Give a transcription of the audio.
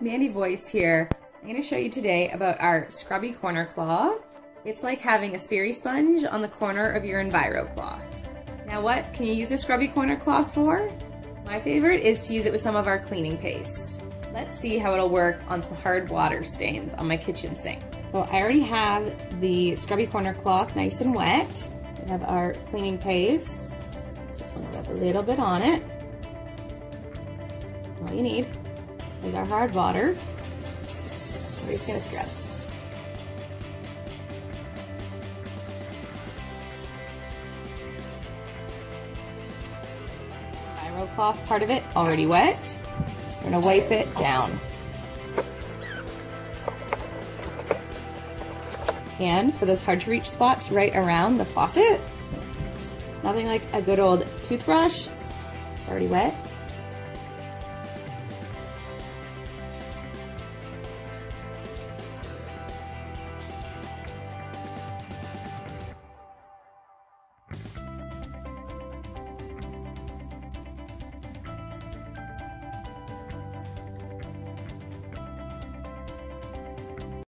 Mandy Voice here. I'm going to show you today about our scrubby corner cloth. It's like having a Sperry sponge on the corner of your Enviro cloth. Now what can you use a scrubby corner cloth for? My favorite is to use it with some of our cleaning paste. Let's see how it'll work on some hard water stains on my kitchen sink. So I already have the scrubby corner cloth nice and wet. We have our cleaning paste. Just want to rub a little bit on it. All you need is our hard water. We're just going to scrub. Enviro cloth part of it already wet. We're going to wipe it down. And for those hard to reach spots right around the faucet, nothing like a good old toothbrush. It's already wet.